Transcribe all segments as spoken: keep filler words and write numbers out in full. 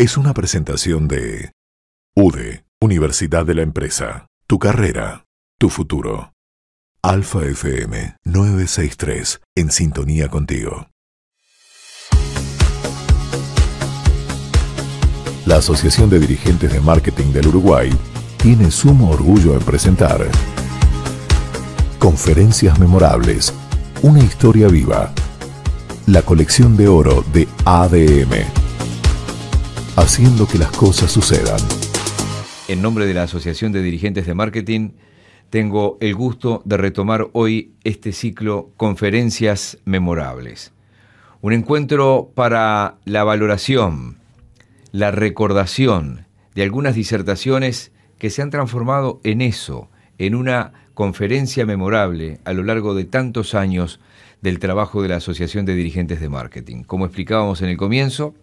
es una presentación de U D E, Universidad de la Empresa. Tu carrera, tu futuro. Alfa F M nueve seis tres, en sintonía contigo. La Asociación de Dirigentes de Marketing del Uruguay tiene sumo orgullo en presentar Conferencias Memorables, una historia viva. La colección de oro de A D M, haciendo que las cosas sucedan. En nombre de la Asociación de Dirigentes de Marketing, tengo el gusto de retomar hoy este ciclo Conferencias Memorables. Un encuentro para la valoración, la recordación de algunas disertaciones que se han transformado en eso, en una conferencia memorable a lo largo de tantos años del trabajo de la Asociación de Dirigentes de Marketing. Como explicábamos en el comienzo,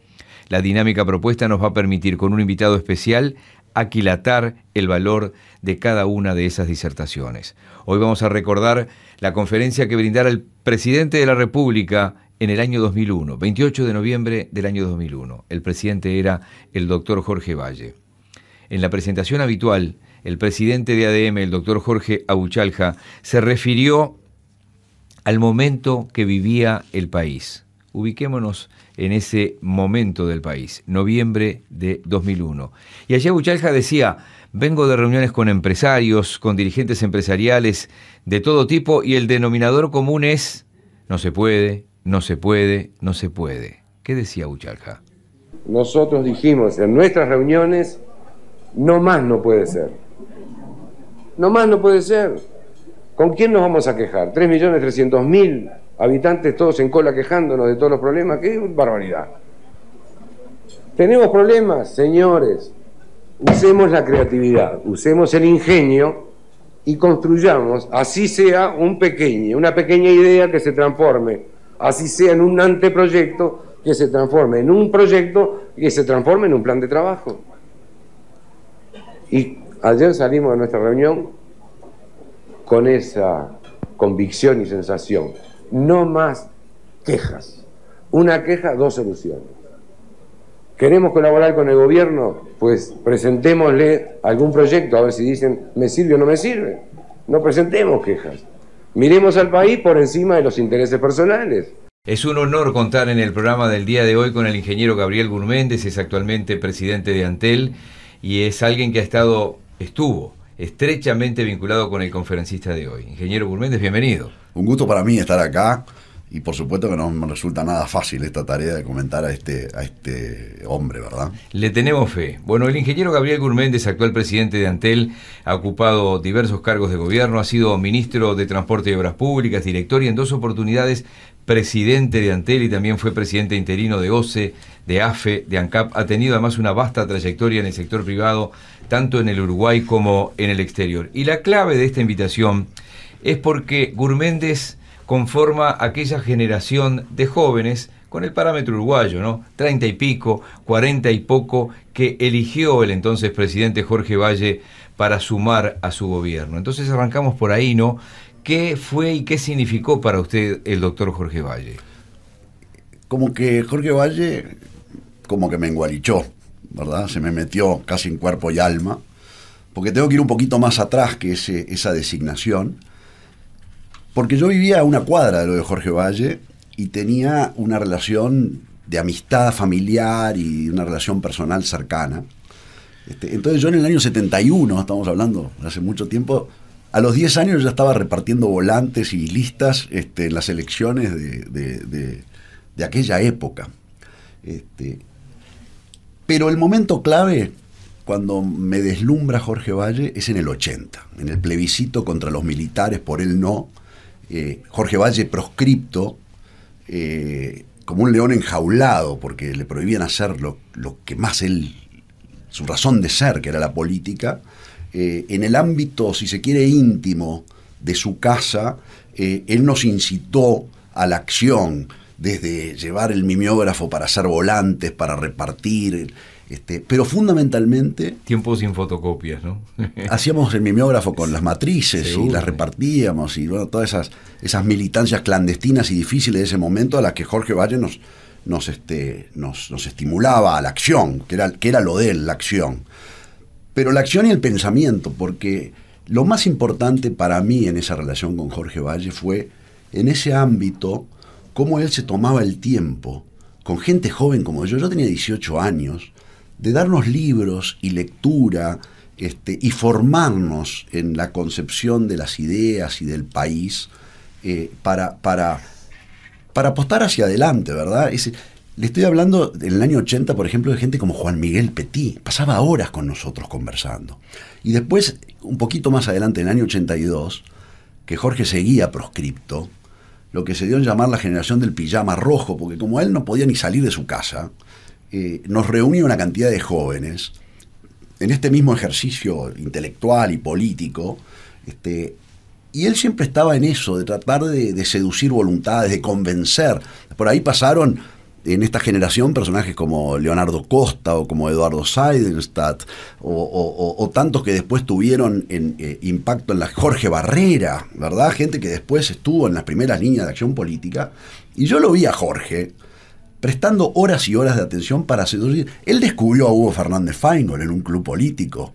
la dinámica propuesta nos va a permitir, con un invitado especial, aquilatar el valor de cada una de esas disertaciones. Hoy vamos a recordar la conferencia que brindara el presidente de la República en el año dos mil uno, veintiocho de noviembre del año dos mil uno. El presidente era el doctor Jorge Batlle. En la presentación habitual, el presidente de A D M, el doctor Jorge Abuchalja, se refirió al momento que vivía el país. Ubiquémonos en ese momento del país, noviembre de dos mil uno. Y allí Abuchalja decía: vengo de reuniones con empresarios, con dirigentes empresariales de todo tipo, y el denominador común es no se puede, no se puede, no se puede. ¿Qué decía Abuchalja? Nosotros dijimos en nuestras reuniones: no más no puede ser. No más no puede ser. ¿Con quién nos vamos a quejar? tres millones trescientos mil habitantes, todos en cola quejándonos de todos los problemas. ¡Qué barbaridad! Tenemos problemas, señores. Usemos la creatividad, usemos el ingenio y construyamos, así sea un pequeño, una pequeña idea que se transforme, así sea en un anteproyecto que se transforme en un proyecto que se transforme en un plan de trabajo. Y ayer salimos de nuestra reunión con esa convicción y sensación: no más quejas. Una queja, dos soluciones. ¿Queremos colaborar con el gobierno? Pues presentémosle algún proyecto, a ver si dicen me sirve o no me sirve. No presentemos quejas. Miremos al país por encima de los intereses personales. Es un honor contar en el programa del día de hoy con el ingeniero Gabriel Gurméndez. Es actualmente presidente de Antel y es alguien que ha estado, estuvo estrechamente vinculado con el conferencista de hoy. Ingeniero Gurméndez, bienvenido. Un gusto para mí estar acá, y por supuesto que no me resulta nada fácil esta tarea de comentar a este, a este hombre, ¿verdad? Le tenemos fe. Bueno, el ingeniero Gabriel Gurméndez, actual presidente de Antel, ha ocupado diversos cargos de gobierno, ha sido ministro de Transporte y Obras Públicas, director y en dos oportunidades presidente de Antel, y también fue presidente interino de O S E, de A F E, de ANCAP. Ha tenido además una vasta trayectoria en el sector privado, tanto en el Uruguay como en el exterior. Y la clave de esta invitación es porque Gurméndez conforma aquella generación de jóvenes con el parámetro uruguayo, ¿no? Treinta y pico, cuarenta y poco, que eligió el entonces presidente Jorge Batlle para sumar a su gobierno. Entonces arrancamos por ahí, ¿no? ¿Qué fue y qué significó para usted el doctor Jorge Batlle? Como que Jorge Batlle, como que me engualichó, ¿verdad? Se me metió casi en cuerpo y alma, porque tengo que ir un poquito más atrás que ese, esa designación, porque yo vivía a una cuadra de lo de Jorge Batlle y tenía una relación de amistad familiar y una relación personal cercana. Este, entonces yo en el año setenta y uno, estamos hablando hace mucho tiempo, a los diez años ya estaba repartiendo volantes y listas este, en las elecciones de, de, de, de aquella época. Este, pero el momento clave, cuando me deslumbra Jorge Batlle, es en el ochenta, en el plebiscito contra los militares por el no. Eh, Jorge Batlle proscripto, eh, como un león enjaulado, porque le prohibían hacer lo, lo que más él, su razón de ser, que era la política, eh, en el ámbito, si se quiere, íntimo de su casa. eh, él nos incitó a la acción, desde llevar el mimeógrafo para hacer volantes, para repartir, este, pero fundamentalmente... Tiempo sin fotocopias, ¿no? Hacíamos el mimeógrafo con las matrices. Seguro. Y las repartíamos, y bueno, todas esas, esas militancias clandestinas y difíciles de ese momento a las que Jorge Batlle nos, nos, este, nos, nos estimulaba a la acción, que era, que era lo de él, la acción. Pero la acción y el pensamiento, porque lo más importante para mí en esa relación con Jorge Batlle fue, en ese ámbito, cómo él se tomaba el tiempo, con gente joven como yo, yo tenía dieciocho años, de darnos libros y lectura, este, y formarnos en la concepción de las ideas y del país, eh, para, para, para apostar hacia adelante, ¿verdad? Ese, le estoy hablando en el año ochenta, por ejemplo, de gente como Juan Miguel Petit, pasaba horas con nosotros conversando. Y después, un poquito más adelante, en el año ochenta y dos, que Jorge seguía proscripto, lo que se dio en llamar la generación del pijama rojo, porque como él no podía ni salir de su casa, eh, nos reunía una cantidad de jóvenes, en este mismo ejercicio intelectual y político, este, y él siempre estaba en eso, de tratar de, de seducir voluntades, de convencer. Por ahí pasaron en esta generación personajes como Leonardo Costa o como Eduardo Zaidensztat o, o, o, o tantos que después tuvieron en, eh, impacto en la Jorge Barrera, ¿verdad? Gente que después estuvo en las primeras líneas de acción política. Y yo lo vi a Jorge prestando horas y horas de atención para seducir. Él descubrió a Hugo Fernández Faingold en un club político.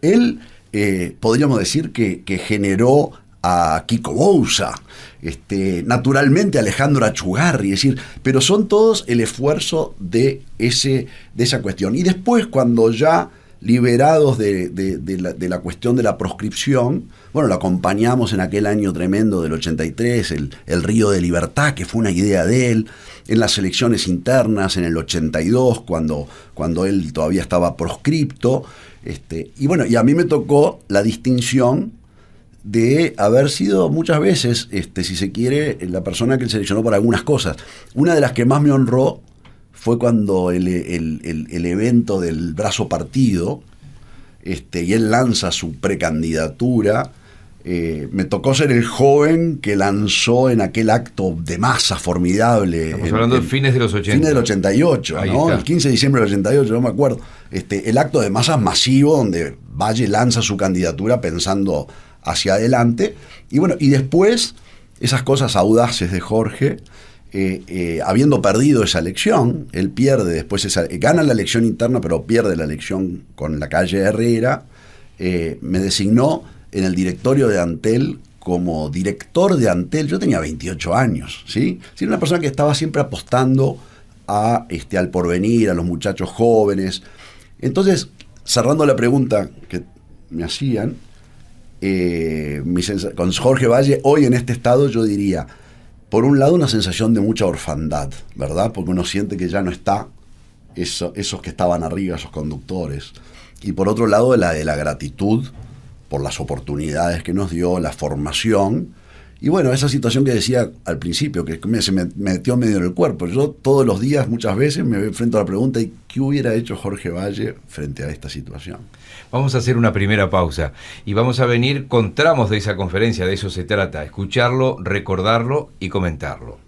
Él, eh, podríamos decir que, que generó a Kiko Bousa, este, naturalmente Alejandro Atchugarry, es decir, pero son todos el esfuerzo de, ese, de esa cuestión. Y después, cuando ya liberados de, de, de, la, de la cuestión de la proscripción, bueno, lo acompañamos en aquel año tremendo del ochenta y tres, el, el Río de Libertad, que fue una idea de él, en las elecciones internas, en el ochenta y dos, cuando, cuando él todavía estaba proscripto, este, y bueno, y a mí me tocó la distinción de haber sido muchas veces, este, si se quiere, la persona que él seleccionó para algunas cosas. Una de las que más me honró fue cuando el, el, el, el evento del brazo partido, este, y él lanza su precandidatura, eh, me tocó ser el joven que lanzó en aquel acto de masa formidable. Estamos en, hablando de fines de los ochenta. Fines del ochenta y ocho, ahí, ¿no? Está. El quince de diciembre del ochenta y ocho, no me acuerdo. Este, el acto de masas masivo donde Batlle lanza su candidatura pensando hacia adelante, y bueno, y después esas cosas audaces de Jorge, eh, eh, habiendo perdido esa elección, él pierde después, esa, eh, gana la elección interna, pero pierde la elección con la calle Herrera, eh, me designó en el directorio de Antel como director de Antel, yo tenía veintiocho años, ¿sí? Sí, una persona que estaba siempre apostando a, este, al porvenir, a los muchachos jóvenes. Entonces, cerrando la pregunta que me hacían, Eh, mi con Jorge Batlle, hoy en este estado yo diría, por un lado una sensación de mucha orfandad, ¿verdad? Porque uno siente que ya no está eso, esos que estaban arriba, esos conductores. Y por otro lado, la de la gratitud por las oportunidades que nos dio, la formación. Y bueno, esa situación que decía al principio, que me, se me metió medio en el cuerpo. Yo todos los días, muchas veces, me enfrento a la pregunta, ¿y qué hubiera hecho Jorge Batlle frente a esta situación? Vamos a hacer una primera pausa y vamos a venir con tramos de esa conferencia, de eso se trata, escucharlo, recordarlo y comentarlo.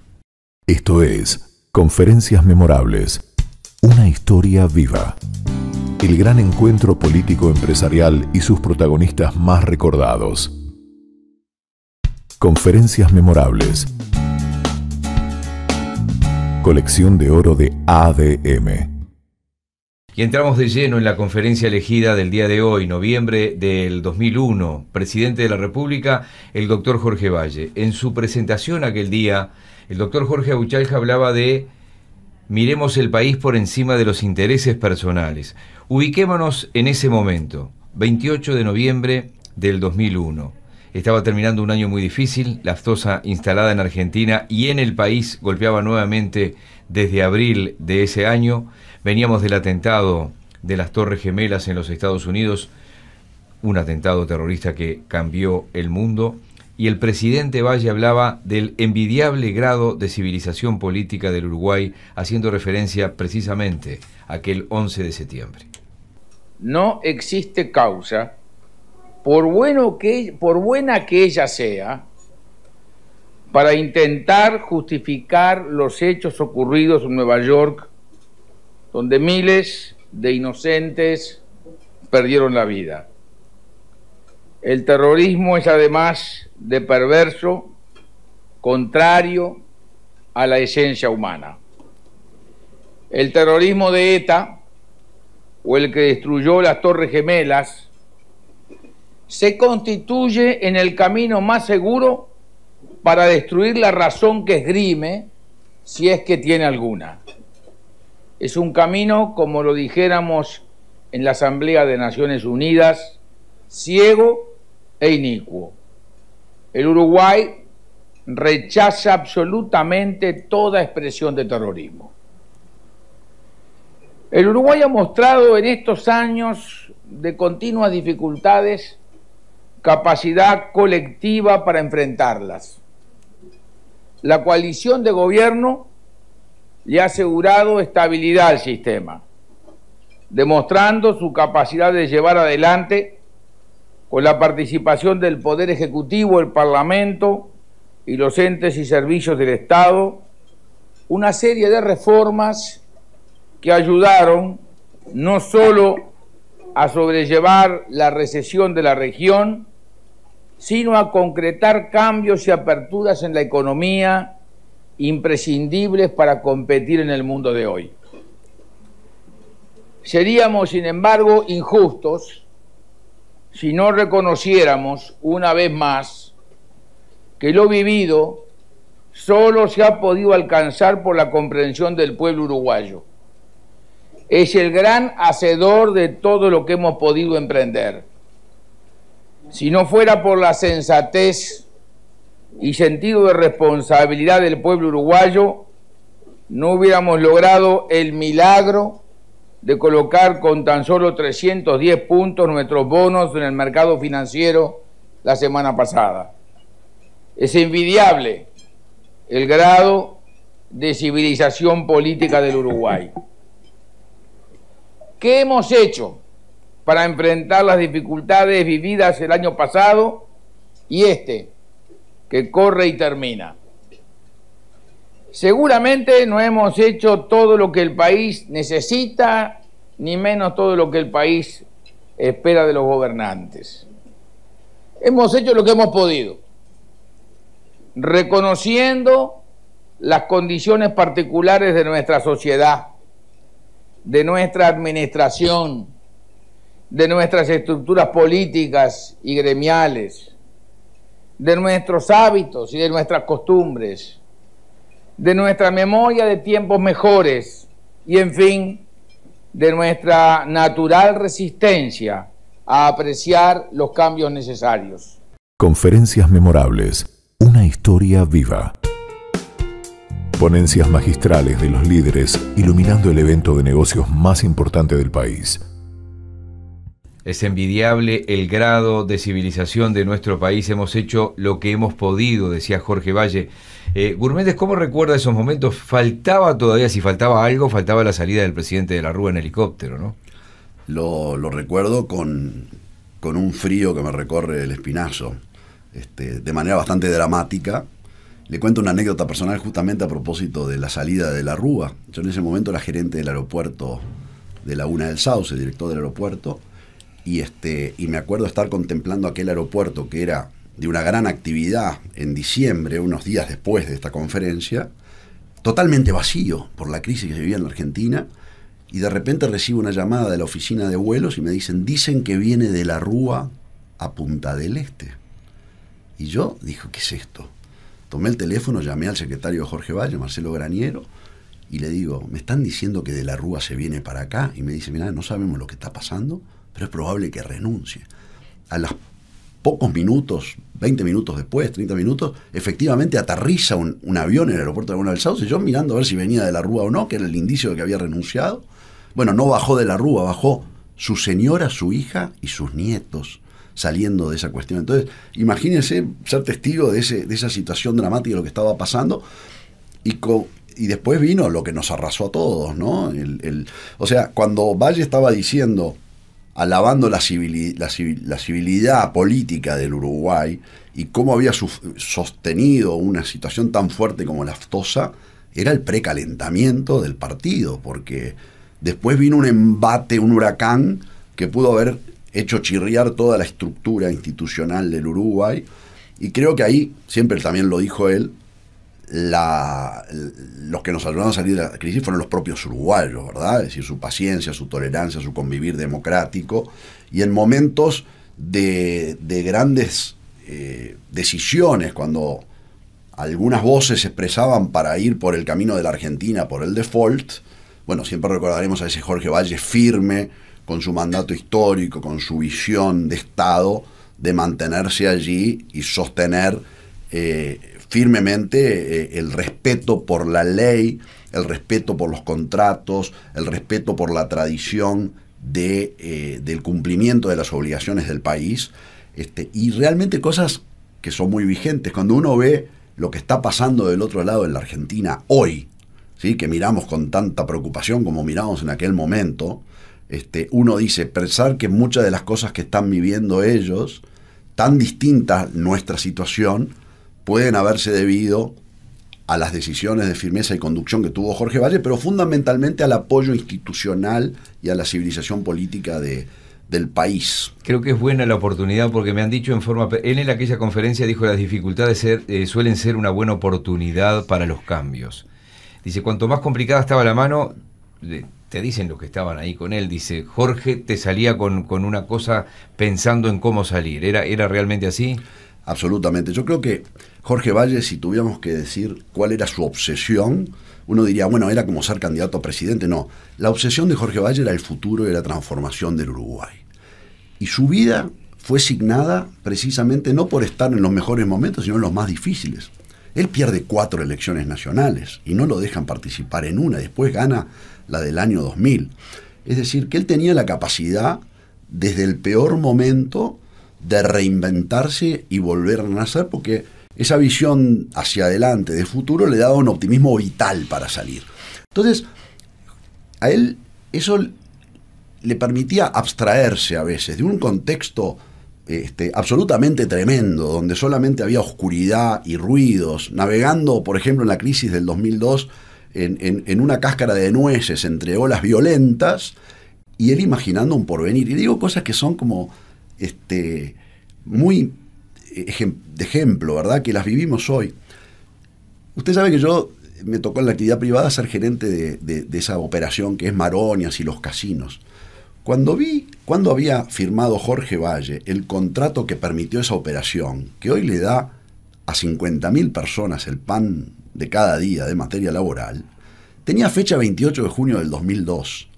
Esto es Conferencias Memorables, una historia viva. El gran encuentro político-empresarial y sus protagonistas más recordados. Conferencias Memorables. Colección de oro de A D M. Y entramos de lleno en la conferencia elegida del día de hoy, noviembre del dos mil uno. Presidente de la República, el doctor Jorge Batlle. En su presentación aquel día, el doctor Jorge Abuchalja hablaba de miremos el país por encima de los intereses personales. Ubiquémonos en ese momento, veintiocho de noviembre del dos mil uno. Estaba terminando un año muy difícil, la aftosa instalada en Argentina y en el país golpeaba nuevamente desde abril de ese año. Veníamos del atentado de las Torres Gemelas en los Estados Unidos, un atentado terrorista que cambió el mundo, y el presidente Batlle hablaba del envidiable grado de civilización política del Uruguay, haciendo referencia precisamente a aquel once de septiembre. No existe causa, por bueno que, por buena que ella sea, para intentar justificar los hechos ocurridos en Nueva York, donde miles de inocentes perdieron la vida. El terrorismo es además de perverso, contrario a la esencia humana. el terrorismo de ETA o el que destruyó las Torres Gemelas se constituye en el camino más seguro para destruir la razón que esgrime, si es que tiene alguna. Es un camino, como lo dijéramos en la Asamblea de Naciones Unidas, ciego e inicuo. El Uruguay rechaza absolutamente toda expresión de terrorismo. El Uruguay ha mostrado en estos años de continuas dificultades capacidad colectiva para enfrentarlas. La coalición de gobierno le ha asegurado estabilidad al sistema, demostrando su capacidad de llevar adelante, con la participación del Poder Ejecutivo, el Parlamento y los entes y servicios del Estado, una serie de reformas que ayudaron no solo a sobrellevar la recesión de la región, sino a concretar cambios y aperturas en la economía imprescindibles para competir en el mundo de hoy. Seríamos, sin embargo, injustos si no reconociéramos una vez más que lo vivido solo se ha podido alcanzar por la comprensión del pueblo uruguayo. Es el gran hacedor de todo lo que hemos podido emprender. Si no fuera por la sensatez y sentido de responsabilidad del pueblo uruguayo, no hubiéramos logrado el milagro de colocar con tan solo trescientos diez puntos nuestros bonos en el mercado financiero la semana pasada. Es envidiable el grado de civilización política del Uruguay. ¿Qué hemos hecho para enfrentar las dificultades vividas el año pasado y este, que corre y termina? Seguramente no hemos hecho todo lo que el país necesita, ni menos todo lo que el país espera de los gobernantes. Hemos hecho lo que hemos podido, reconociendo las condiciones particulares de nuestra sociedad, de nuestra administración, de nuestras estructuras políticas y gremiales, de nuestros hábitos y de nuestras costumbres, de nuestra memoria de tiempos mejores y, en fin, de nuestra natural resistencia a apreciar los cambios necesarios. Conferencias memorables, una historia viva. Ponencias magistrales de los líderes iluminando el evento de negocios más importante del país. Es envidiable el grado de civilización de nuestro país. Hemos hecho lo que hemos podido, decía Jorge Batlle. Eh, Gurméndez, ¿cómo recuerda esos momentos? Faltaba todavía, si faltaba algo, faltaba la salida del presidente de la Rúa en helicóptero, ¿no? Lo, lo recuerdo con, con un frío que me recorre el espinazo, este, de manera bastante dramática. Le cuento una anécdota personal justamente a propósito de la salida de la Rúa. Yo en ese momento era gerente del aeropuerto de Laguna del Sauce, director del aeropuerto. Y, este, y me acuerdo estar contemplando aquel aeropuerto que era de una gran actividad en diciembre, unos días después de esta conferencia, totalmente vacío por la crisis que se vivía en la Argentina, y de repente recibo una llamada de la oficina de vuelos y me dicen, dicen que viene de la Rúa a Punta del Este. Y yo dije, ¿qué es esto? Tomé el teléfono, llamé al secretario Jorge Batlle, Marcelo Graniero, y le digo, me están diciendo que de la Rúa se viene para acá, y me dice, mirá, no sabemos lo que está pasando, pero es probable que renuncie. A los pocos minutos, veinte minutos después, treinta minutos, efectivamente aterriza un, un avión en el aeropuerto de Laguna del Sauce, y yo mirando a ver si venía de la Rúa o no, que era el indicio de que había renunciado. Bueno, no bajó de la Rúa, bajó su señora, su hija y sus nietos saliendo de esa cuestión. Entonces, imagínense ser testigo de, ese, de esa situación dramática de lo que estaba pasando, y con... Y después vino lo que nos arrasó a todos, ¿no? El, el, o sea, cuando Batlle estaba diciendo, alabando la, civili, la, civil, la civilidad política del Uruguay y cómo había su, sostenido una situación tan fuerte como la aftosa, era el precalentamiento del partido, porque después vino un embate, un huracán, que pudo haber hecho chirriar toda la estructura institucional del Uruguay. Y creo que ahí, siempre también lo dijo él, La, los que nos ayudaron a salir de la crisis fueron los propios uruguayos, ¿verdad? Es decir, su paciencia, su tolerancia, su convivir democrático. Y en momentos de, de grandes eh, decisiones, cuando algunas voces se expresaban para ir por el camino de la Argentina, por el default, bueno, siempre recordaremos a ese Jorge Batlle firme, con su mandato histórico, con su visión de Estado, de mantenerse allí y sostener eh, firmemente eh, el respeto por la ley, el respeto por los contratos, el respeto por la tradición de, eh, del cumplimiento de las obligaciones del país. Este, y realmente cosas que son muy vigentes. Cuando uno ve lo que está pasando del otro lado de la Argentina hoy, ¿sí?, que miramos con tanta preocupación como miramos en aquel momento, este, uno dice, pensar que muchas de las cosas que están viviendo ellos, tan distintas nuestra situación, pueden haberse debido a las decisiones de firmeza y conducción que tuvo Jorge Batlle, pero fundamentalmente al apoyo institucional y a la civilización política de, del país. Creo que es buena la oportunidad, porque me han dicho en forma... Él en aquella conferencia dijo que las dificultades ser, eh, suelen ser una buena oportunidad para los cambios. Dice, cuanto más complicada estaba la mano... Eh, te dicen los que estaban ahí con él, dice, Jorge te salía con, con una cosa pensando en cómo salir. ¿Era, ¿Era realmente así? Absolutamente. Yo creo que Jorge Batlle, si tuviéramos que decir cuál era su obsesión, uno diría, bueno, era como ser candidato a presidente. No, la obsesión de Jorge Batlle era el futuro y la transformación del Uruguay. Y su vida fue signada precisamente no por estar en los mejores momentos, sino en los más difíciles. Él pierde cuatro elecciones nacionales y no lo dejan participar en una. Después gana la del año dos mil. Es decir, que él tenía la capacidad, desde el peor momento, de reinventarse y volver a nacer, porque esa visión hacia adelante, de futuro, le daba un optimismo vital para salir. Entonces, a él eso le permitía abstraerse a veces de un contexto... Este, absolutamente tremendo, donde solamente había oscuridad y ruidos, navegando, por ejemplo, en la crisis del dos mil dos, en, en, en una cáscara de nueces entre olas violentas, y él imaginando un porvenir. Y digo cosas que son como este, muy ejem- de ejemplo, ¿verdad?, que las vivimos hoy. Usted sabe que yo me tocó en la actividad privada ser gerente de, de, de esa operación que es Maroñas y los casinos. Cuando vi cuando había firmado Jorge Batlle el contrato que permitió esa operación, que hoy le da a cincuenta mil personas el pan de cada día de materia laboral, tenía fecha veintiocho de junio del dos mil dos.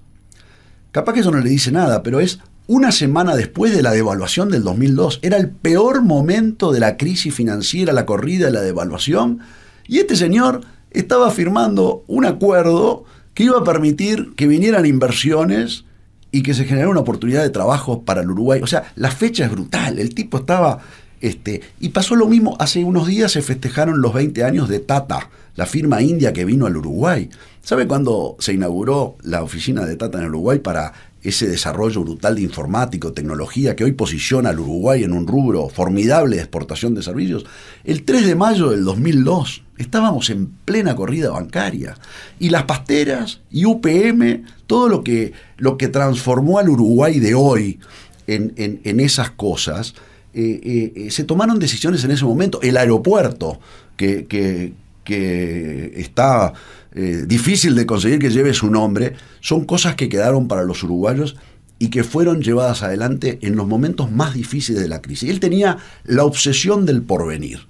Capaz que eso no le dice nada, pero es una semana después de la devaluación del dos mil dos. Era el peor momento de la crisis financiera, la corrida de la devaluación, y este señor estaba firmando un acuerdo que iba a permitir que vinieran inversiones y que se generó una oportunidad de trabajo para el Uruguay. O sea, la fecha es brutal. El tipo estaba... Este, y pasó lo mismo. Hace unos días se festejaron los veinte años de Tata, la firma india que vino al Uruguay. ¿Sabe cuándo se inauguró la oficina de Tata en el Uruguay para ese desarrollo brutal de informático, tecnología, que hoy posiciona al Uruguay en un rubro formidable de exportación de servicios? El tres de mayo del dos mil dos. Estábamos en plena corrida bancaria. Y las pasteras y U P M... Todo lo que, lo que transformó al Uruguay de hoy en, en, en esas cosas, eh, eh, se tomaron decisiones en ese momento. El aeropuerto, que, que, que está eh, difícil de conseguir que lleve su nombre, son cosas que quedaron para los uruguayos y que fueron llevadas adelante en los momentos más difíciles de la crisis. Él tenía la obsesión del porvenir.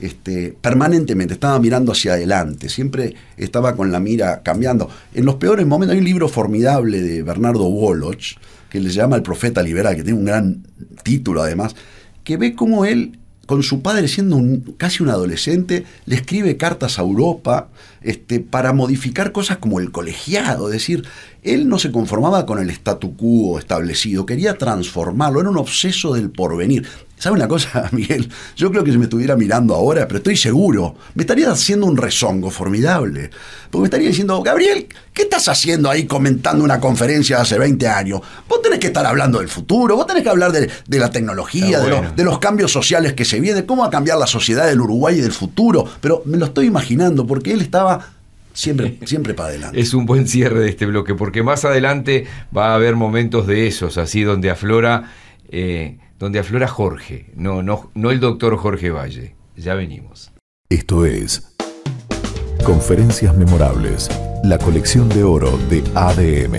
Este, permanentemente, estaba mirando hacia adelante, siempre estaba con la mira cambiando. En los peores momentos, hay un libro formidable de Bernardo Wolloch, que le llama El Profeta Liberal, que tiene un gran título además, que ve cómo él, con su padre siendo un, casi un adolescente, le escribe cartas a Europa este, para modificar cosas como el colegiado. Es decir, él no se conformaba con el statu quo establecido, quería transformarlo, era un obseso del porvenir. ¿Sabe una cosa, Miguel? Yo creo que si me estuviera mirando ahora, pero estoy seguro, me estaría haciendo un rezongo formidable. Porque me estaría diciendo, Gabriel, ¿qué estás haciendo ahí comentando una conferencia de hace veinte años? Vos tenés que estar hablando del futuro, vos tenés que hablar de, de la tecnología, bueno, de, los, de los cambios sociales que se vienen, cómo va a cambiar la sociedad del Uruguay y del futuro. Pero me lo estoy imaginando, porque él estaba... Siempre, siempre para adelante. Es un buen cierre de este bloque, porque más adelante va a haber momentos de esos, así donde aflora, eh, donde aflora Jorge, no, no, no el doctor Jorge Batlle. Ya venimos. Esto es Conferencias memorables, la colección de oro de A D M.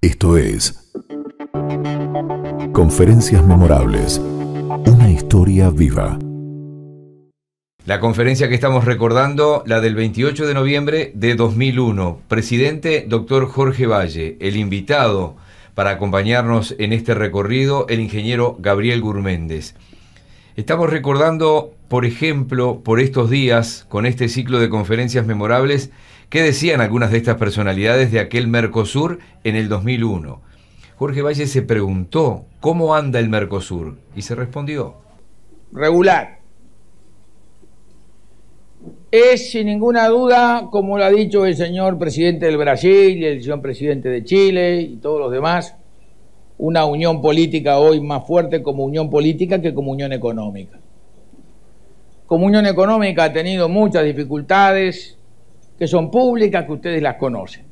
Esto es Conferencias memorables, una historia viva. La conferencia que estamos recordando, la del veintiocho de noviembre de dos mil uno. Presidente doctor Jorge Batlle, el invitado para acompañarnos en este recorrido, el ingeniero Gabriel Gurméndez. Estamos recordando, por ejemplo, por estos días, con este ciclo de conferencias memorables, qué decían algunas de estas personalidades de aquel MERCOSUR en el dos mil uno. Jorge Batlle se preguntó, ¿cómo anda el MERCOSUR? Y se respondió. Regular. Es, sin ninguna duda, como lo ha dicho el señor presidente del Brasil, el señor presidente de Chile y todos los demás, una unión política hoy más fuerte como unión política que como unión económica. Como unión económica ha tenido muchas dificultades que son públicas, que ustedes las conocen.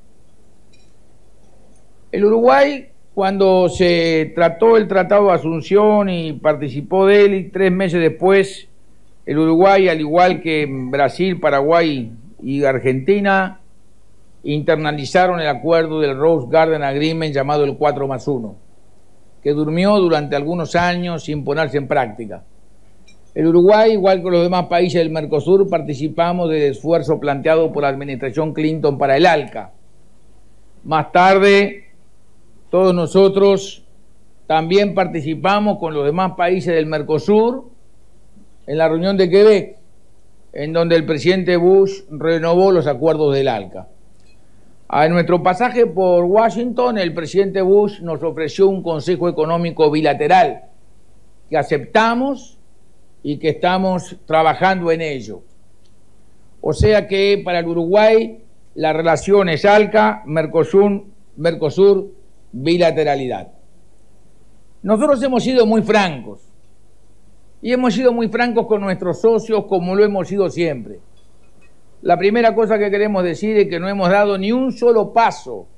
El Uruguay, cuando se trató el Tratado de Asunción y participó de él, y tres meses después, el Uruguay, al igual que Brasil, Paraguay y Argentina, internalizaron el acuerdo del Rose Garden Agreement llamado el cuatro más uno, que durmió durante algunos años sin ponerse en práctica. El Uruguay, igual que los demás países del MERCOSUR, participamos del esfuerzo planteado por la administración Clinton para el ALCA. Más tarde, todos nosotros también participamos con los demás países del MERCOSUR en la reunión de Quebec, en donde el presidente Bush renovó los acuerdos del ALCA. A nuestro pasaje por Washington, el presidente Bush nos ofreció un consejo económico bilateral que aceptamos y que estamos trabajando en ello. O sea que para el Uruguay la relación es ALCA, MERCOSUR, MERCOSUR, bilateralidad. Nosotros hemos sido muy francos y hemos sido muy francos con nuestros socios, como lo hemos sido siempre. La primera cosa que queremos decir es que no hemos dado ni un solo paso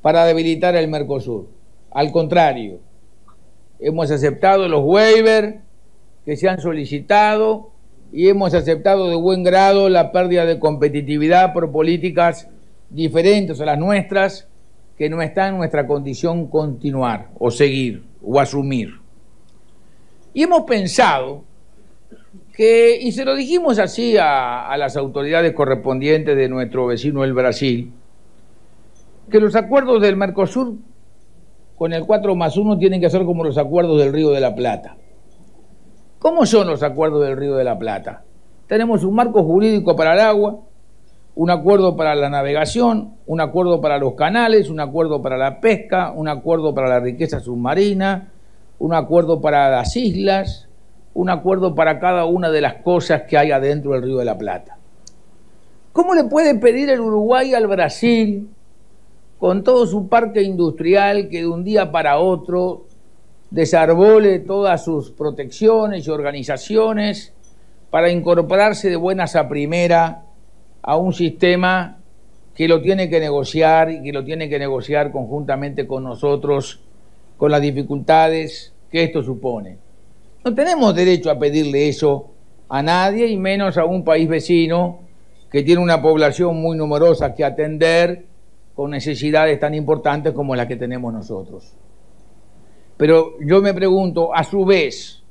para debilitar el MERCOSUR. Al contrario, hemos aceptado los waivers que se han solicitado y hemos aceptado de buen grado la pérdida de competitividad por políticas diferentes a las nuestras, que no está en nuestra condición continuar o seguir o asumir. Y hemos pensado que, y se lo dijimos así a, a las autoridades correspondientes de nuestro vecino el Brasil, que los acuerdos del MERCOSUR con el cuatro más uno tienen que ser como los acuerdos del Río de la Plata. ¿Cómo son los acuerdos del Río de la Plata? Tenemos un marco jurídico para el agua, un acuerdo para la navegación, un acuerdo para los canales, un acuerdo para la pesca, un acuerdo para la riqueza submarina, un acuerdo para las islas, un acuerdo para cada una de las cosas que hay adentro del Río de la Plata. ¿Cómo le puede pedir el Uruguay al Brasil, con todo su parque industrial, que de un día para otro desarbole todas sus protecciones y organizaciones para incorporarse de buenas a primera a un sistema que lo tiene que negociar y que lo tiene que negociar conjuntamente con nosotros, con las dificultades que esto supone? No tenemos derecho a pedirle eso a nadie, y menos a un país vecino que tiene una población muy numerosa que atender, con necesidades tan importantes como las que tenemos nosotros. Pero yo me pregunto, a su vez,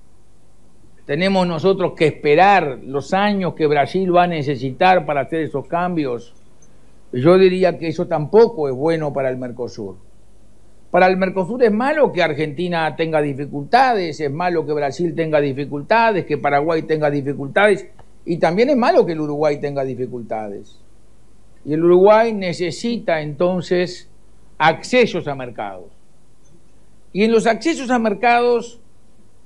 ¿tenemos nosotros que esperar los años que Brasil va a necesitar para hacer esos cambios? Yo diría que eso tampoco es bueno para el MERCOSUR. Para el MERCOSUR es malo que Argentina tenga dificultades, es malo que Brasil tenga dificultades, que Paraguay tenga dificultades, y también es malo que el Uruguay tenga dificultades. Y el Uruguay necesita entonces accesos a mercados. Y en los accesos a mercados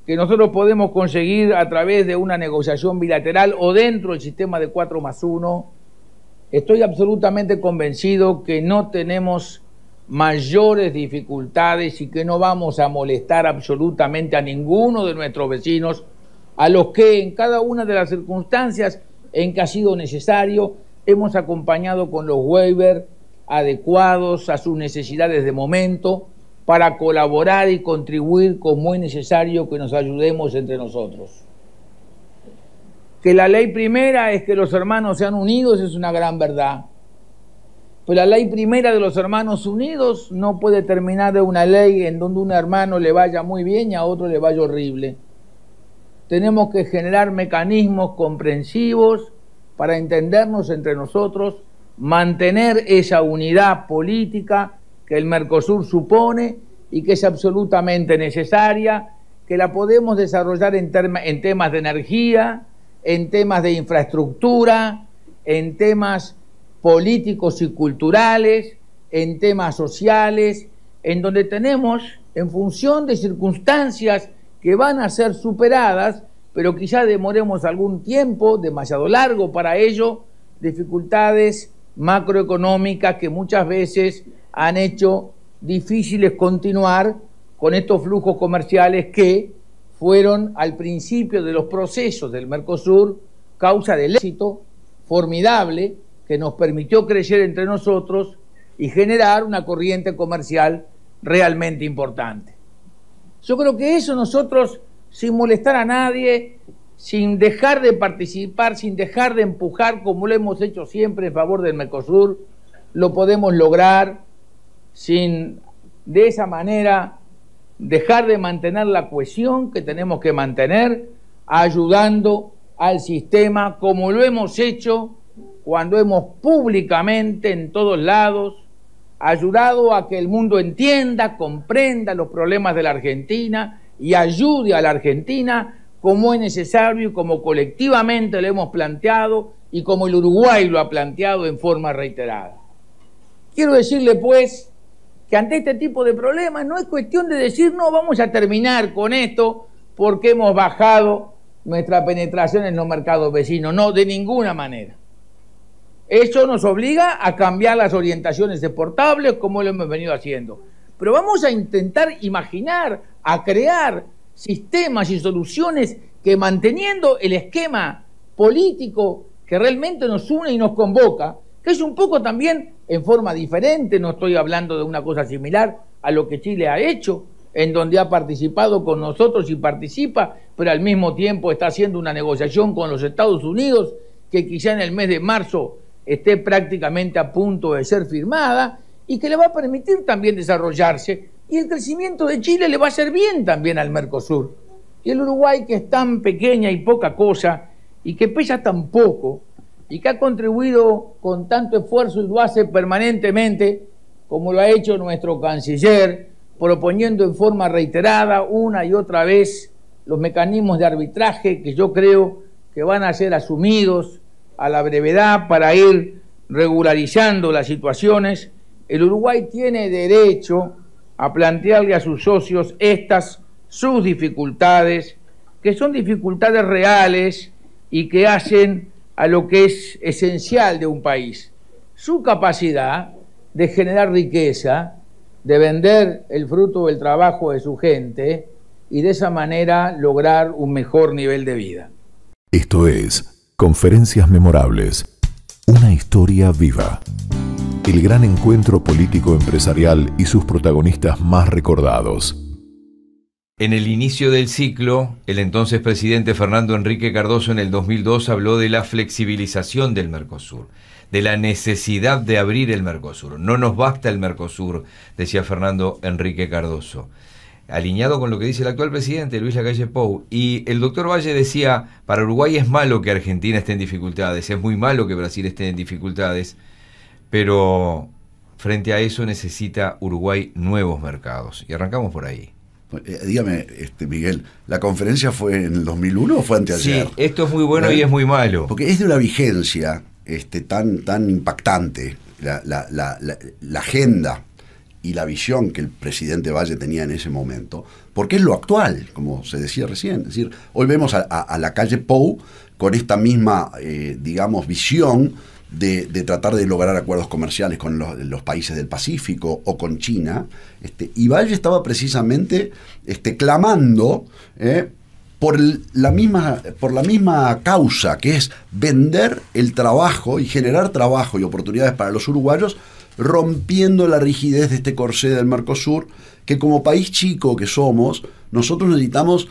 que nosotros podemos conseguir a través de una negociación bilateral o dentro del sistema de cuatro más uno, estoy absolutamente convencido que no tenemos mayores dificultades y que no vamos a molestar absolutamente a ninguno de nuestros vecinos, a los que en cada una de las circunstancias en que ha sido necesario hemos acompañado con los waivers adecuados a sus necesidades de momento, para colaborar y contribuir como es necesario que nos ayudemos entre nosotros. que la ley primera es que los hermanos sean unidos, es una gran verdad. Pero la ley primera de los hermanos unidos no puede terminar de una ley en donde a un hermano le vaya muy bien y a otro le vaya horrible. Tenemos que generar mecanismos comprensivos para entendernos entre nosotros, mantener esa unidad política que el MERCOSUR supone y que es absolutamente necesaria, que la podemos desarrollar en, en temas de energía, en temas de infraestructura, en temas políticos y culturales, en temas sociales, en donde tenemos, en función de circunstancias que van a ser superadas, pero quizá demoremos algún tiempo, demasiado largo para ello, dificultades macroeconómicas que muchas veces han hecho difíciles continuar con estos flujos comerciales que fueron al principio de los procesos del MERCOSUR causa del éxito formidable que nos permitió crecer entre nosotros y generar una corriente comercial realmente importante. Yo creo que eso nosotros, sin molestar a nadie, sin dejar de participar, sin dejar de empujar, como lo hemos hecho siempre en favor del MERCOSUR, lo podemos lograr sin, de esa manera, dejar de mantener la cohesión que tenemos que mantener, ayudando al sistema, como lo hemos hecho cuando hemos públicamente en todos lados ayudado a que el mundo entienda, comprenda los problemas de la Argentina y ayude a la Argentina como es necesario y como colectivamente lo hemos planteado y como el Uruguay lo ha planteado en forma reiterada. Quiero decirle pues que ante este tipo de problemas no es cuestión de decir no, vamos a terminar con esto porque hemos bajado nuestra penetración en los mercados vecinos. No, de ninguna manera. Eso nos obliga a cambiar las orientaciones exportables como lo hemos venido haciendo. Pero vamos a intentar imaginar, a crear sistemas y soluciones que manteniendo el esquema político que realmente nos une y nos convoca, que es un poco también en forma diferente, no estoy hablando de una cosa similar a lo que Chile ha hecho, en donde ha participado con nosotros y participa, pero al mismo tiempo está haciendo una negociación con los Estados Unidos que quizá en el mes de marzo esté prácticamente a punto de ser firmada y que le va a permitir también desarrollarse, y el crecimiento de Chile le va a hacer bien también al MERCOSUR. Y el Uruguay, que es tan pequeña y poca cosa y que pesa tan poco, y que ha contribuido con tanto esfuerzo y lo hace permanentemente, como lo ha hecho nuestro canciller, proponiendo en forma reiterada una y otra vez los mecanismos de arbitraje que yo creo que van a ser asumidos a la brevedad para ir regularizando las situaciones. El Uruguay tiene derecho a plantearle a sus socios estas, sus dificultades, que son dificultades reales y que hacen a lo que es esencial de un país, su capacidad de generar riqueza, de vender el fruto del trabajo de su gente y de esa manera lograr un mejor nivel de vida. Esto es Conferencias Memorables, una historia viva. El gran encuentro político empresarial y sus protagonistas más recordados. En el inicio del ciclo, el entonces presidente Fernando Enrique Cardoso en el dos mil dos habló de la flexibilización del MERCOSUR, de la necesidad de abrir el MERCOSUR. No nos basta el MERCOSUR, decía Fernando Enrique Cardoso, alineado con lo que dice el actual presidente Luis Lacalle Pou. Y el doctor Batlle decía, para Uruguay es malo que Argentina esté en dificultades, es muy malo que Brasil esté en dificultades, pero frente a eso necesita Uruguay nuevos mercados. Y arrancamos por ahí. Eh, dígame, este, Miguel, ¿la conferencia fue en el dos mil uno o fue anteayer? Sí, esto es muy bueno, ¿no? Y es muy malo. Porque es de una vigencia este, tan, tan impactante, la, la, la, la, la agenda y la visión que el presidente Batlle tenía en ese momento, porque es lo actual, como se decía recién. Es decir, hoy vemos a, a, a Lacalle Pou con esta misma, eh, digamos, visión De, de tratar de lograr acuerdos comerciales con los, los países del Pacífico o con China, este, y Batlle estaba precisamente este, clamando eh, por, la misma, por la misma causa, que es vender el trabajo y generar trabajo y oportunidades para los uruguayos, rompiendo la rigidez de este corsé del MERCOSUR, que como país chico que somos, nosotros necesitamos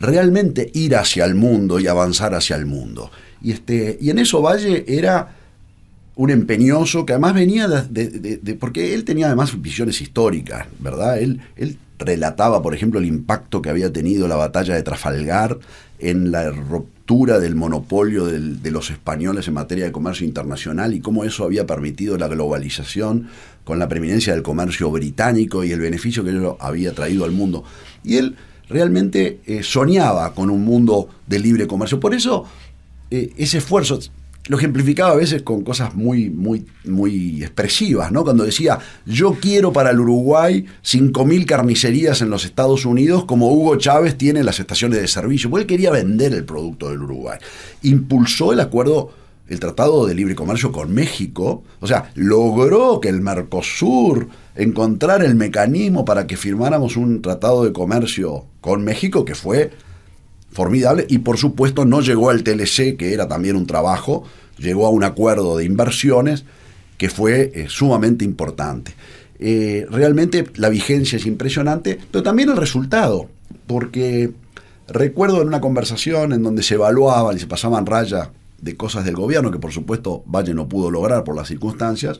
realmente ir hacia el mundo y avanzar hacia el mundo. Y, este, y en eso Batlle era un empeñoso que además venía de, de, de, de... porque él tenía además visiones históricas, ¿verdad? Él, él relataba, por ejemplo, el impacto que había tenido la batalla de Trafalgar en la ruptura del monopolio del, de los españoles en materia de comercio internacional y cómo eso había permitido la globalización con la preeminencia del comercio británico y el beneficio que ello había traído al mundo. Y él realmente eh, soñaba con un mundo de libre comercio. Por eso eh, ese esfuerzo lo ejemplificaba a veces con cosas muy, muy, muy expresivas, ¿no? Cuando decía, yo quiero para el Uruguay cinco mil carnicerías en los Estados Unidos como Hugo Chávez tiene las estaciones de servicio, porque él quería vender el producto del Uruguay. Impulsó el acuerdo, el Tratado de Libre Comercio con México, o sea, logró que el MERCOSUR encontrara el mecanismo para que firmáramos un tratado de comercio con México que fue formidable, y por supuesto no llegó al T L C, que era también un trabajo, llegó a un acuerdo de inversiones que fue eh, sumamente importante. Eh, realmente la vigencia es impresionante, pero también el resultado, porque recuerdo en una conversación en donde se evaluaban y se pasaban rayas de cosas del gobierno, que por supuesto Batlle no pudo lograr por las circunstancias,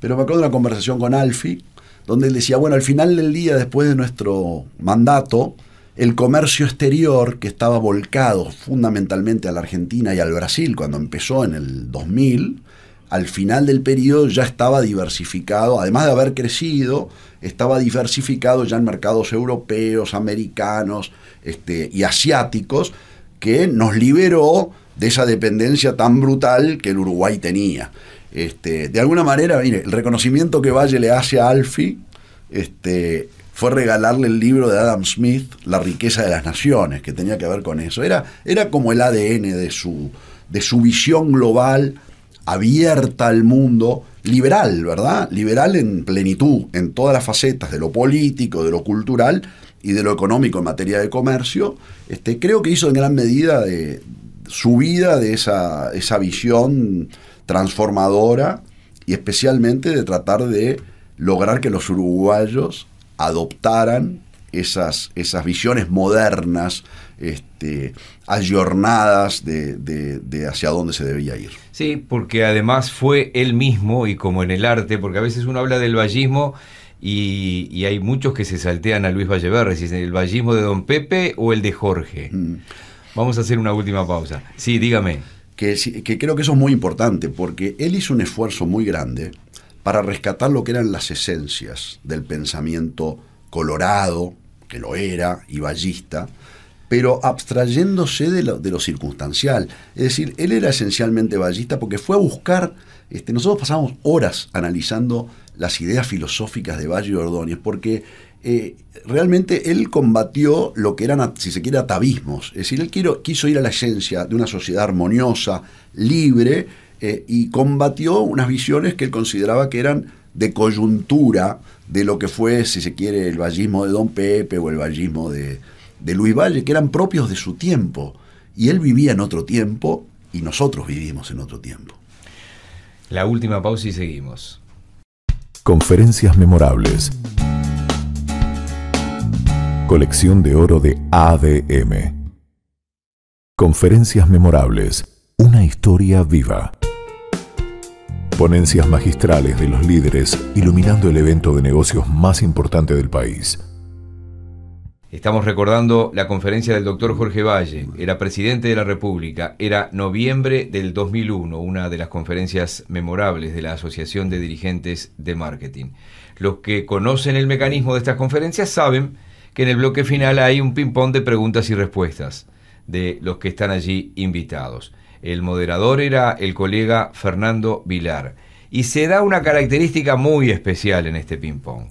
pero me acuerdo de una conversación con Alfie, donde él decía, bueno, al final del día, después de nuestro mandato, el comercio exterior, que estaba volcado fundamentalmente a la Argentina y al Brasil cuando empezó en el dos mil, al final del periodo ya estaba diversificado, además de haber crecido, estaba diversificado ya en mercados europeos, americanos este, y asiáticos, que nos liberó de esa dependencia tan brutal que el Uruguay tenía. Este, de alguna manera, mire, el reconocimiento que Batlle le hace a Alfie, este... fue regalarle el libro de Adam Smith, La riqueza de las naciones, que tenía que ver con eso. Era, era como el A D N de su, de su visión global, abierta al mundo, liberal, ¿verdad? Liberal en plenitud, en todas las facetas, de lo político, de lo cultural y de lo económico en materia de comercio. Este, creo que hizo en gran medida de, su vida de esa, esa visión transformadora y especialmente de tratar de lograr que los uruguayos adoptaran esas, esas visiones modernas, este, ayornadas de, de, de hacia dónde se debía ir. Sí, porque además fue él mismo, y como en el arte, porque a veces uno habla del vallismo y, y hay muchos que se saltean a Luis Batlle, si es el vallismo de Don Pepe o el de Jorge. Mm. Vamos a hacer una última pausa. Sí, dígame. Que, que creo que eso es muy importante, porque él hizo un esfuerzo muy grande para rescatar lo que eran las esencias del pensamiento colorado, que lo era, y ballista, pero abstrayéndose de lo, de lo circunstancial. Es decir, él era esencialmente ballista porque fue a buscar... Este, nosotros pasamos horas analizando las ideas filosóficas de Batlle y Ordóñez, porque eh, realmente él combatió lo que eran, si se quiere, atavismos. Es decir, él quiero, quiso ir a la esencia de una sociedad armoniosa, libre, Eh, y combatió unas visiones que él consideraba que eran de coyuntura de lo que fue, si se quiere, el vallismo de Don Pepe o el vallismo de, de Luis Batlle, que eran propios de su tiempo. Y él vivía en otro tiempo y nosotros vivimos en otro tiempo. La última pausa y seguimos. Conferencias memorables. Colección de oro de A D M. Conferencias memorables. Una historia viva. Ponencias magistrales de los líderes iluminando el evento de negocios más importante del país. Estamos recordando la conferencia del doctor Jorge Batlle. Era presidente de la República. Era noviembre del dos mil uno, una de las conferencias memorables de la Asociación de Dirigentes de Marketing. Los que conocen el mecanismo de estas conferencias saben que en el bloque final hay un ping-pong de preguntas y respuestas de los que están allí invitados. El moderador era el colega Fernando Vilar. Y se da una característica muy especial en este ping-pong.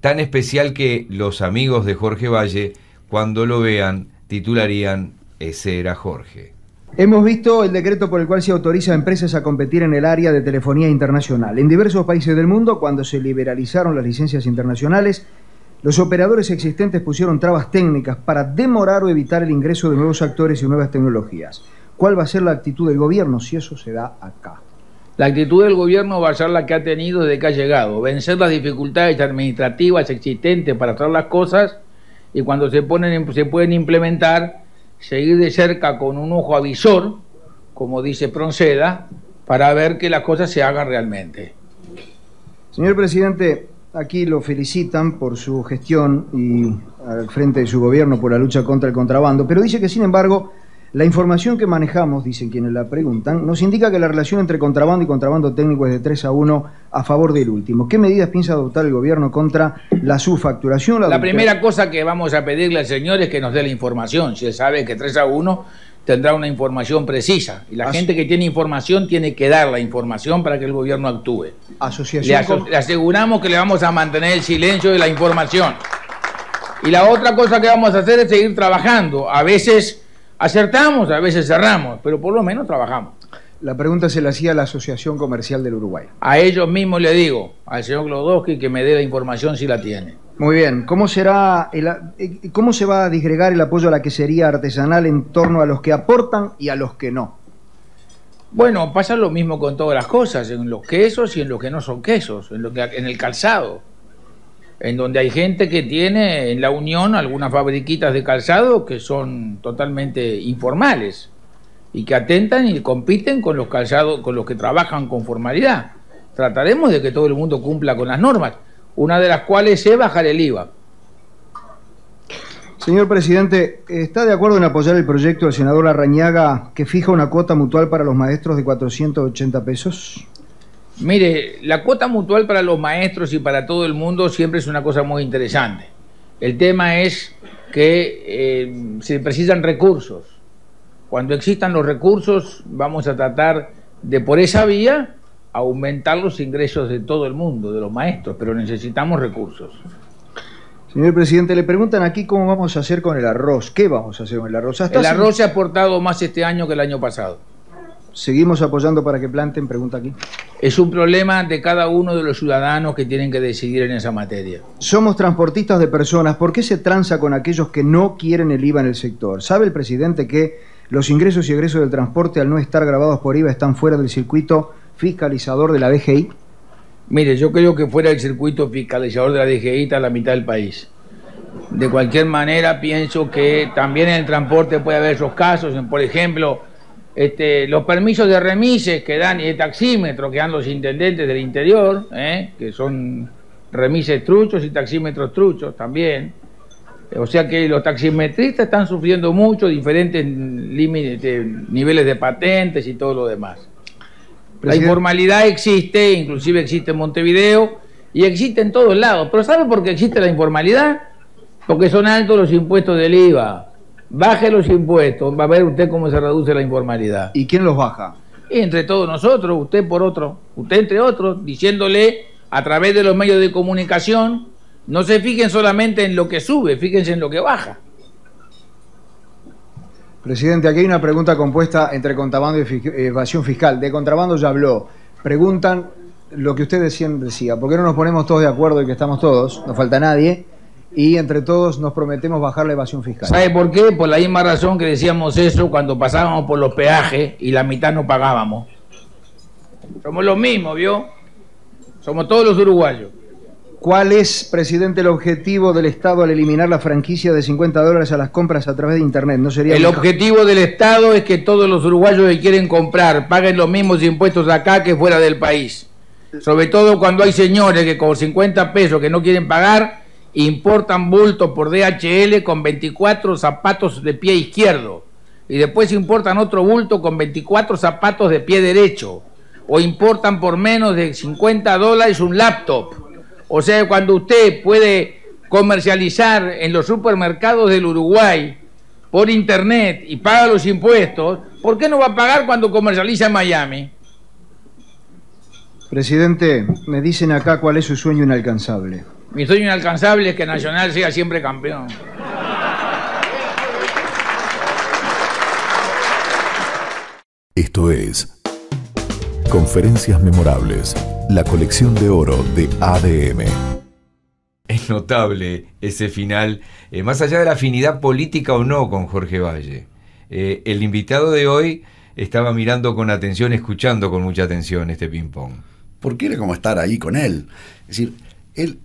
Tan especial que los amigos de Jorge Batlle, cuando lo vean, titularían: ese era Jorge. Hemos visto el decreto por el cual se autoriza a empresas a competir en el área de telefonía internacional. En diversos países del mundo, cuando se liberalizaron las licencias internacionales, los operadores existentes pusieron trabas técnicas para demorar o evitar el ingreso de nuevos actores y nuevas tecnologías. ¿Cuál va a ser la actitud del gobierno si eso se da acá? La actitud del gobierno va a ser la que ha tenido desde que ha llegado: vencer las dificultades administrativas existentes para hacer las cosas y cuando se ponen, se pueden implementar, seguir de cerca con un ojo avisor, como dice Proceda, para ver que las cosas se hagan realmente. Señor presidente, aquí lo felicitan por su gestión y al frente de su gobierno por la lucha contra el contrabando, pero dice que sin embargo la información que manejamos, dicen quienes la preguntan, nos indica que la relación entre contrabando y contrabando técnico es de tres a uno a favor del último. ¿Qué medidas piensa adoptar el gobierno contra la subfacturación? La, la primera cosa que vamos a pedirle al señor es que nos dé la información. Si él sabe que tres a uno tendrá una información precisa. Y la Aso... gente que tiene información tiene que dar la información para que el gobierno actúe. Asociación le, aso... con... le aseguramos que le vamos a mantener el silencio de la información. Y la otra cosa que vamos a hacer es seguir trabajando. A veces acertamos, a veces cerramos, pero por lo menos trabajamos. La pregunta se la hacía a la Asociación Comercial del Uruguay. A ellos mismos le digo, al señor Glodowski, que me dé la información si la tiene. Muy bien. ¿Cómo será el, cómo se va a disgregar el apoyo a la quesería artesanal en torno a los que aportan y a los que no? Bueno, pasa lo mismo con todas las cosas, en los quesos y en los que no son quesos, en, lo que, en el calzado, en donde hay gente que tiene en la Unión algunas fabriquitas de calzado que son totalmente informales y que atentan y compiten con los calzados, con los que trabajan con formalidad. Trataremos de que todo el mundo cumpla con las normas, una de las cuales es bajar el I V A. Señor presidente, ¿está de acuerdo en apoyar el proyecto del senador Arrañaga que fija una cuota mutual para los maestros de cuatrocientos ochenta pesos? Mire, la cuota mutual para los maestros y para todo el mundo siempre es una cosa muy interesante. El tema es que eh, se precisan recursos. Cuando existan los recursos, vamos a tratar de, por esa vía, aumentar los ingresos de todo el mundo, de los maestros, pero necesitamos recursos. Señor presidente, le preguntan aquí cómo vamos a hacer con el arroz. ¿Qué vamos a hacer con el arroz? Hasta el arroz se ha exportado más este año que el año pasado. ¿Seguimos apoyando para que planten? Pregunta aquí. Es un problema de cada uno de los ciudadanos que tienen que decidir en esa materia. Somos transportistas de personas. ¿Por qué se tranza con aquellos que no quieren el I V A en el sector? ¿Sabe el presidente que los ingresos y egresos del transporte, al no estar grabados por I V A, están fuera del circuito fiscalizador de la D G I? Mire, yo creo que fuera del circuito fiscalizador de la D G I está la mitad del país. De cualquier manera, pienso que también en el transporte puede haber esos casos. Por ejemplo, este, los permisos de remises que dan y de taxímetro que dan los intendentes del interior, ¿eh? que son remises truchos y taxímetros truchos también. O sea que los taximetristas están sufriendo mucho, diferentes límites, niveles de patentes y todo lo demás. Presidente. La informalidad existe, inclusive existe en Montevideo y existe en todos lados. Pero ¿sabe por qué existe la informalidad? Porque son altos los impuestos del I V A. Baje los impuestos, va a ver usted cómo se reduce la informalidad. ¿Y quién los baja? Y entre todos nosotros, usted por otro, usted entre otros, diciéndole a través de los medios de comunicación. No se fijen solamente en lo que sube, fíjense en lo que baja. Presidente, aquí hay una pregunta compuesta entre contrabando y evasión fiscal. De contrabando ya habló. Preguntan lo que usted decía, ¿por qué no nos ponemos todos de acuerdo y que estamos todos? No falta nadie. Y entre todos nos prometemos bajar la evasión fiscal. ¿Sabe por qué? Por la misma razón que decíamos eso cuando pasábamos por los peajes y la mitad no pagábamos. Somos los mismos, ¿vio? Somos todos los uruguayos. ¿Cuál es, presidente, el objetivo del Estado al eliminar la franquicia de cincuenta dólares a las compras a través de Internet? ¿No sería el objetivo del Estado es que todos los uruguayos que quieren comprar paguen los mismos impuestos acá que fuera del país? Sobre todo cuando hay señores que con cincuenta pesos que no quieren pagar, importan bultos por D H L con veinticuatro zapatos de pie izquierdo. Y después importan otro bulto con veinticuatro zapatos de pie derecho. O importan por menos de cincuenta dólares un laptop. O sea, cuando usted puede comercializar en los supermercados del Uruguay por internet y paga los impuestos, ¿por qué no va a pagar cuando comercializa en Miami? Presidente, me dicen acá cuál es su sueño inalcanzable. Mi sueño inalcanzable es que Nacional sea siempre campeón. Esto es Conferencias Memorables. La colección de oro de A D M. Es notable ese final, eh, más allá de la afinidad política o no con Jorge Batlle. Eh, el invitado de hoy estaba mirando con atención, escuchando con mucha atención este ping-pong. Porque era como estar ahí con él. Es decir, Él,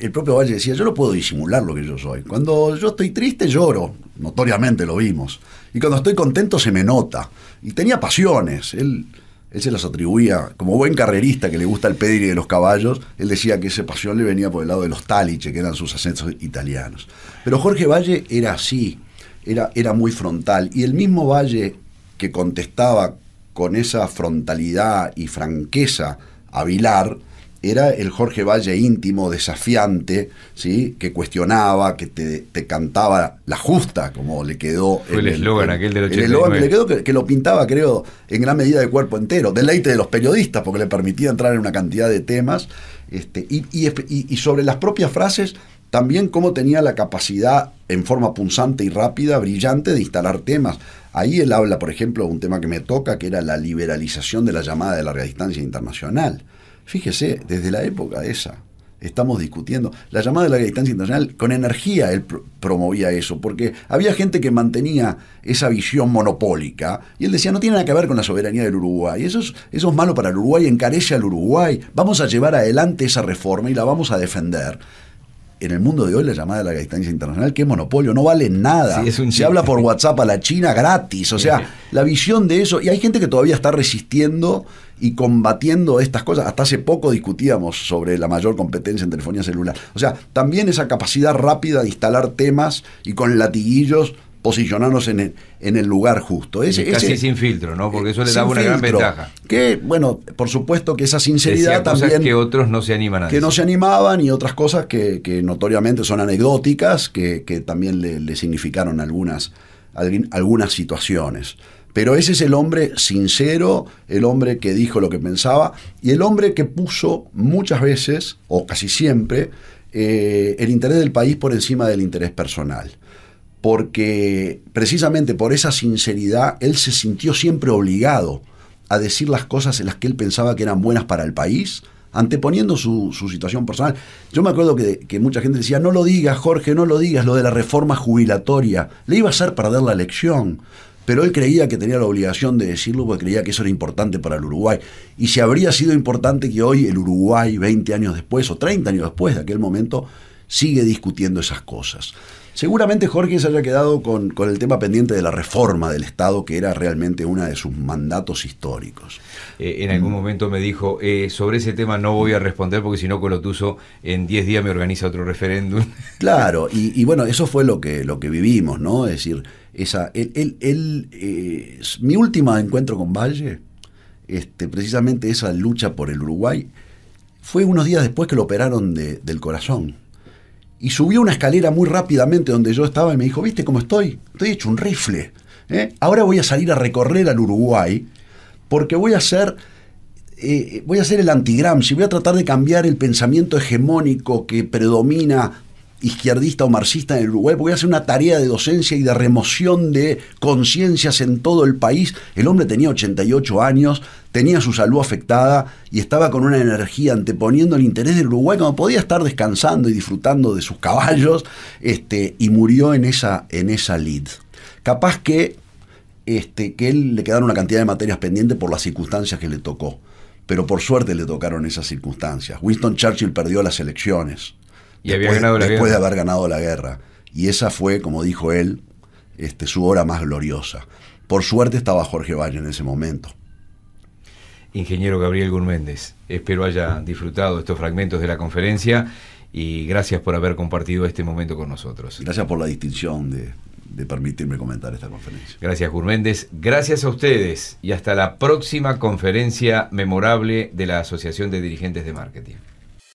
el propio Batlle decía, yo no puedo disimular lo que yo soy. Cuando yo estoy triste lloro, notoriamente lo vimos. Y cuando estoy contento se me nota. Y tenía pasiones. Él, él se las atribuía, como buen carrerista que le gusta el pedire de los caballos, él decía que esa pasión le venía por el lado de los taliche, que eran sus acentos italianos. Pero Jorge Batlle era así, era, era muy frontal. Y el mismo Batlle que contestaba con esa frontalidad y franqueza a Vilar, era el Jorge Batlle íntimo, desafiante, ¿sí? Que cuestionaba, que te, te cantaba la justa, como le quedó. Fue el eslogan aquel del ochenta y nueve. El eslogan que le quedó, que, que lo pintaba, creo, en gran medida de cuerpo entero. Deleite de los periodistas, porque le permitía entrar en una cantidad de temas. Este, y, y, y sobre las propias frases, también cómo tenía la capacidad, en forma punzante y rápida, brillante, de instalar temas. Ahí él habla, por ejemplo, de un tema que me toca, que era la liberalización de la llamada de larga distancia internacional. Fíjese, desde la época esa estamos discutiendo. La llamada de larga distancia internacional, con energía él pr promovía eso, porque había gente que mantenía esa visión monopólica, y él decía, no tiene nada que ver con la soberanía del Uruguay. Eso es, eso es malo para el Uruguay, encarece al Uruguay. Vamos a llevar adelante esa reforma y la vamos a defender. En el mundo de hoy, la llamada de larga distancia internacional, que es monopolio, no vale nada. Sí, es un chiste. Se habla por WhatsApp a la China gratis. O sea, sí, la visión de eso. Y hay gente que todavía está resistiendo y combatiendo estas cosas. Hasta hace poco discutíamos sobre la mayor competencia en telefonía celular. O sea, también esa capacidad rápida de instalar temas y con latiguillos posicionarnos en el, en el lugar justo. Ese, casi ese, sin filtro, ¿no? Porque eso le da una filtro, gran ventaja. Que, bueno, por supuesto que esa sinceridad también... Cosas que otros no se animan a Que decir. No se animaban, y otras cosas que, que notoriamente son anecdóticas, que, que también le, le significaron algunas, algunas situaciones. Pero ese es el hombre sincero, el hombre que dijo lo que pensaba, y el hombre que puso muchas veces, o casi siempre, eh, el interés del país por encima del interés personal. Porque precisamente por esa sinceridad, él se sintió siempre obligado a decir las cosas en las que él pensaba que eran buenas para el país, anteponiendo su, su situación personal. Yo me acuerdo que, que mucha gente decía, no lo digas, Jorge, no lo digas, lo de la reforma jubilatoria, le iba a hacer perder la elección. Pero él creía que tenía la obligación de decirlo porque creía que eso era importante para el Uruguay. Y si habría sido importante que hoy el Uruguay, veinte años después o treinta años después de aquel momento, sigue discutiendo esas cosas. Seguramente Jorge se haya quedado con, con el tema pendiente de la reforma del Estado, que era realmente uno de sus mandatos históricos. Eh, en algún momento me dijo, eh, sobre ese tema no voy a responder porque si no Colotuso en diez días me organiza otro referéndum. Claro, y, y bueno, eso fue lo que, lo que vivimos, ¿no? Es decir... Esa, él, él, él, eh, mi último encuentro con Batlle, este, precisamente esa lucha por el Uruguay, fue unos días después que lo operaron de, del corazón. Y subió una escalera muy rápidamente donde yo estaba y me dijo, ¿viste cómo estoy? Estoy hecho un rifle. ¿eh? Ahora voy a salir a recorrer al Uruguay porque voy a hacer... Eh, voy a hacer el anti-Gramsci, voy a tratar de cambiar el pensamiento hegemónico que predomina... izquierdista o marxista en el Uruguay, porque hace una tarea de docencia y de remoción de conciencias en todo el país. El hombre tenía ochenta y ocho años, tenía su salud afectada y estaba con una energía anteponiendo el interés del Uruguay, cuando podía estar descansando y disfrutando de sus caballos, este, y murió en esa, en esa lid. Capaz que, este, que él le quedaron una cantidad de materias pendientes por las circunstancias que le tocó, pero por suerte le tocaron esas circunstancias. Winston Churchill perdió las elecciones. Y después, había ganado la después de haber ganado la guerra. Y esa fue, como dijo él, este, su hora más gloriosa. Por suerte estaba Jorge Batlle en ese momento. Ingeniero Gabriel Gurméndez, espero haya disfrutado estos fragmentos de la conferencia y gracias por haber compartido este momento con nosotros. Gracias por la distinción de, de permitirme comentar esta conferencia. Gracias, Gurméndez. Gracias a ustedes y hasta la próxima conferencia memorable de la Asociación de Dirigentes de Marketing.